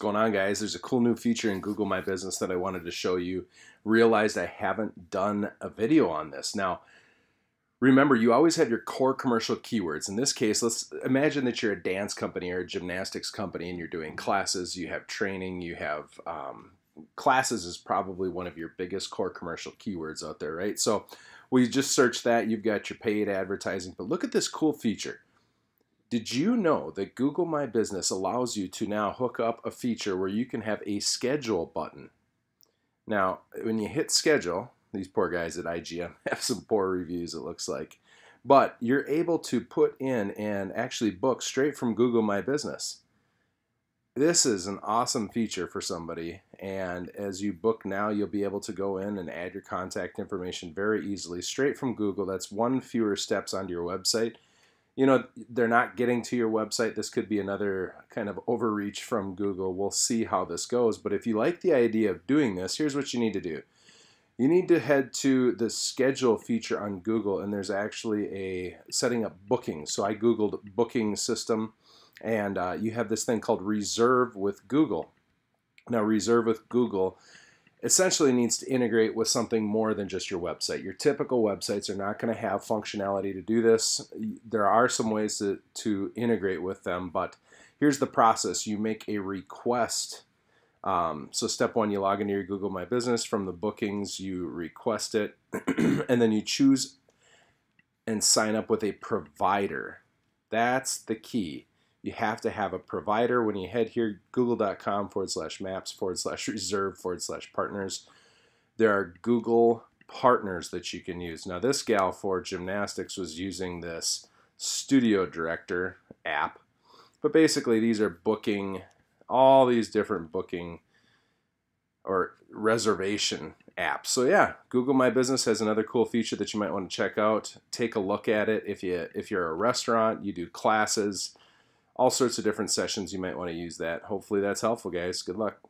going on, guys? There's a cool new feature in Google My Business that I wanted to show you. Realized I haven't done a video on this. Now, remember, you always have your core commercial keywords. In this case, let's imagine that you're a dance company or a gymnastics company and you're doing classes, you have training, you have classes is probably one of your biggest core commercial keywords out there, right? So we just search that, you've got your paid advertising, but look at this cool feature. Did you know that Google My Business allows you to now hook up a feature where you can have a schedule button? Now, when you hit schedule, these poor guys at IGM have some poor reviews, it looks like, but you're able to put in and actually book straight from Google My Business. This is an awesome feature for somebody, and as you book now, you'll be able to go in and add your contact information very easily straight from Google. That's one fewer steps onto your website. You know, they're not getting to your website. This could be another kind of overreach from Google. We'll see how this goes. But if you like the idea of doing this, here's what you need to do. You need to head to the schedule feature on Google, and there's actually a setting up booking. So I Googled booking system, and you have this thing called Reserve with Google. Now, Reserve with Google essentially needs to integrate with something more than just your website. Your typical websites are not going to have functionality to do this. There are some ways to integrate with them, but here's the process. You make a request. So step one, you log into your Google My Business. From the bookings, you request it, and then you choose and sign up with a provider. That's the key. You have to have a provider. When you head here, google.com/maps/reserve/partners, there are Google partners that you can use. Now, this gal for gymnastics was using this Studio Director app, but basically these are booking, all these different booking or reservation apps. So yeah, Google My Business has another cool feature that you might want to check out. Take a look at it. If you're a restaurant, you do classes, all sorts of different sessions, you might want to use that. Hopefully that's helpful, guys. Good luck.